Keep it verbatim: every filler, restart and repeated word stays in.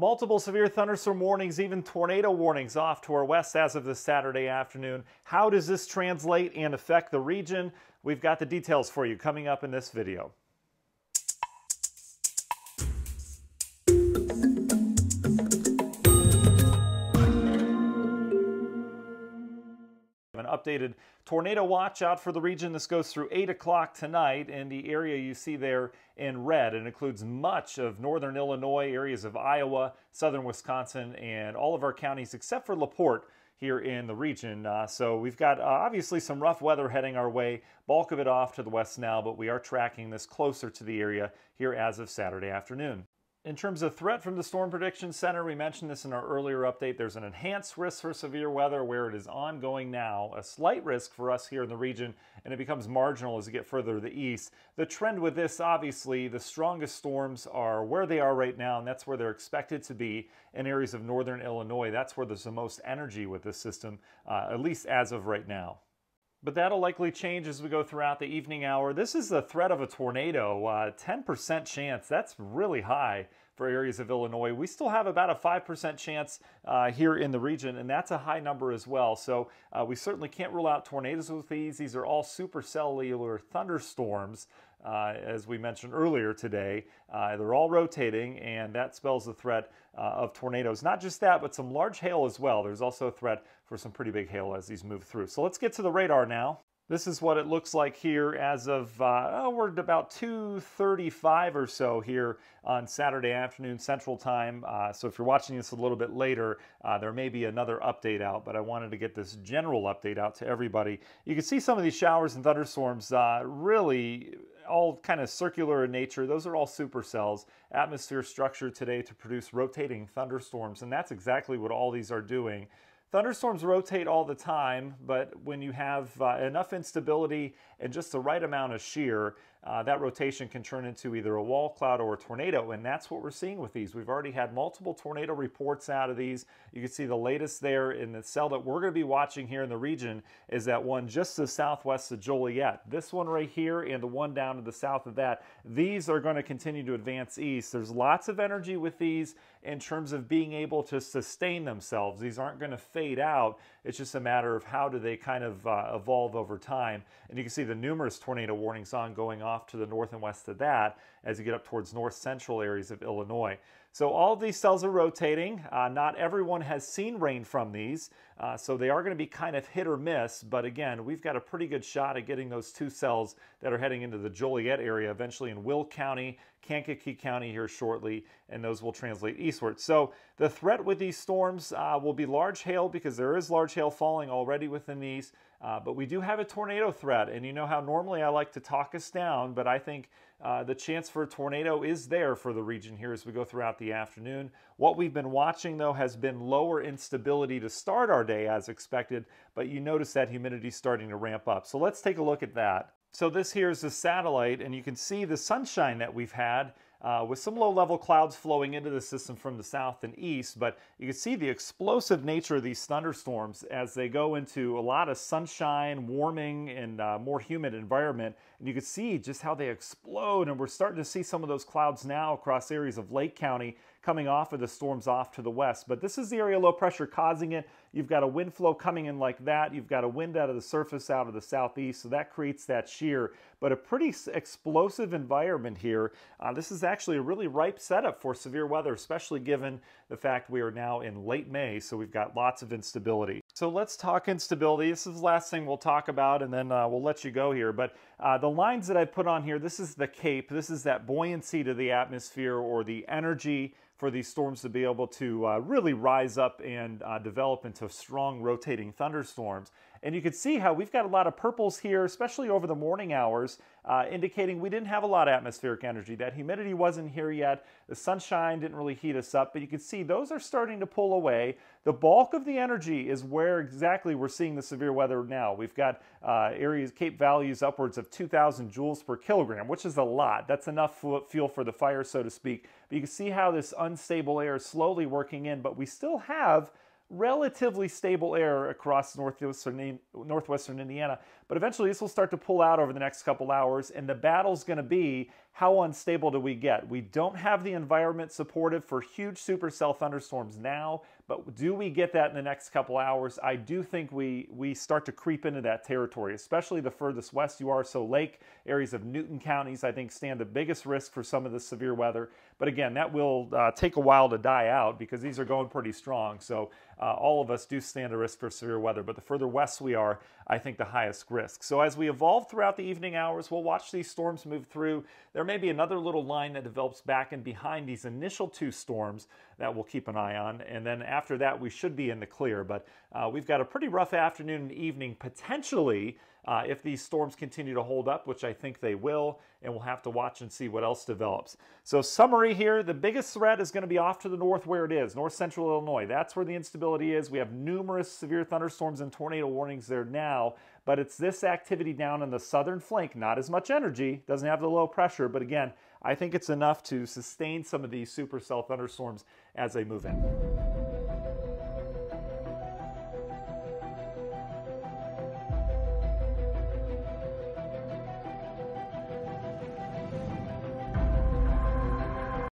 Multiple severe thunderstorm warnings, even tornado warnings off to our west as of this Saturday afternoon. How does this translate and affect the region? We've got the details for you coming up in this video. An updated tornado watch out for the region. This goes through eight o'clock tonight, and the area you see there in red, it includes much of northern Illinois, areas of Iowa, southern Wisconsin, and all of our counties except for LaPorte here in the region. Uh, so we've got uh, obviously some rough weather heading our way, bulk of it off to the west now, but we are tracking this closer to the area here as of Saturday afternoon. In terms of threat from the Storm Prediction Center, we mentioned this in our earlier update, there's an enhanced risk for severe weather where it is ongoing now, a slight risk for us here in the region, and it becomes marginal as you get further to the east. The trend with this, obviously, the strongest storms are where they are right now, and that's where they're expected to be in areas of northern Illinois. That's where there's the most energy with this system, uh, at least as of right now. But that'll likely change as we go throughout the evening hour. This is the threat of a tornado, uh, ten percent chance. That's really high for areas of Illinois. We still have about a five percent chance uh, here in the region, and that's a high number as well. So uh, we certainly can't rule out tornadoes with these. These are all supercellular thunderstorms, uh, as we mentioned earlier today. Uh, they're all rotating, and that spells the threat uh, of tornadoes. Not just that, but some large hail as well. There's also a threat for some pretty big hail as these move through. So let's get to the radar now. This is what it looks like here as of, uh, oh, we're at about two thirty-five or so here on Saturday afternoon Central Time. Uh, so if you're watching this a little bit later, uh, there may be another update out, but I wanted to get this general update out to everybody. You can see some of these showers and thunderstorms uh, really all kind of circular in nature. Those are all supercells. Atmosphere structure today to produce rotating thunderstorms, and that's exactly what all these are doing. Thunderstorms rotate all the time, but when you have uh, enough instability and just the right amount of shear, uh, that rotation can turn into either a wall cloud or a tornado, and that's what we're seeing with these. We've already had multiple tornado reports out of these. You can see the latest there in the cell that we're going to be watching here in the region is that one just to the southwest of Joliet. This one right here and the one down to the south of that. These are going to continue to advance east. There's lots of energy with these in terms of being able to sustain themselves. These aren't going to fade out. It's just a matter of how do they kind of uh, evolve over time. And you can see the numerous tornado warnings ongoing on off to the north and west of that as you get up towards north central areas of Illinois. So all these cells are rotating. Uh, not everyone has seen rain from these, uh, so they are going to be kind of hit or miss, but again, we've got a pretty good shot at getting those two cells that are heading into the Joliet area eventually in Will County, Kankakee County here shortly, and those will translate eastward. So the threat with these storms uh, will be large hail because there is large hail falling already within these, uh, but we do have a tornado threat, and you know how normally I like to talk us down, but I think Uh, the chance for a tornado is there for the region here as we go throughout the afternoon. What we've been watching, though, has been lower instability to start our day as expected, but you notice that humidity starting to ramp up. So let's take a look at that. So this here is the satellite, and you can see the sunshine that we've had uh, with some low-level clouds flowing into the system from the south and east, but you can see the explosive nature of these thunderstorms as they go into a lot of sunshine, warming, and uh, more humid environment, and you can see just how they explode, and we're starting to see some of those clouds now across areas of Lake County coming off of the storms off to the west. But this is the area of low pressure causing it. You've got a wind flow coming in like that. You've got a wind out of the surface out of the southeast, so that creates that shear. But a pretty explosive environment here. Uh, this is actually a really ripe setup for severe weather, especially given the fact we are now in late May, so we've got lots of instability. So let's talk instability. This is the last thing we'll talk about, and then uh, we'll let you go here. But uh, the lines that I put on here, this is the CAPE. This is that buoyancy to the atmosphere or the energy for these storms to be able to uh, really rise up and uh, develop into strong rotating thunderstorms. And you can see how we've got a lot of purples here, especially over the morning hours, uh, indicating we didn't have a lot of atmospheric energy. That humidity wasn't here yet. The sunshine didn't really heat us up, but you can see those are starting to pull away. The bulk of the energy is where exactly we're seeing the severe weather now. We've got uh, areas, CAPE values upwards of two thousand joules per kilogram, which is a lot. That's enough fuel for the fire, so to speak. But you can see how this unstable air is slowly working in, but we still have relatively stable air across northwestern, northwestern Indiana, But eventually this will start to pull out over the next couple hours, and the battle's going to be how unstable do we get? We don't have the environment supportive for huge supercell thunderstorms now, but do we get that in the next couple hours? I do think we, we start to creep into that territory, especially the furthest west you are. So lake areas of Newton counties, I think, stand the biggest risk for some of the severe weather. But again, that will uh, take a while to die out because these are going pretty strong. So uh, all of us do stand a risk for severe weather. But the further west we are, I think the highest risk. So as we evolve throughout the evening hours, we'll watch these storms move through. There may be another little line that develops back and behind these initial two storms that we'll keep an eye on. And then after After that, we should be in the clear, but uh, we've got a pretty rough afternoon and evening potentially uh, if these storms continue to hold up, which I think they will, and we'll have to watch and see what else develops. So summary here, the biggest threat is going to be off to the north where it is, north central Illinois. That's where the instability is. We have numerous severe thunderstorms and tornado warnings there now, but it's this activity down in the southern flank, not as much energy, doesn't have the low pressure, but again, I think it's enough to sustain some of these supercell thunderstorms as they move in.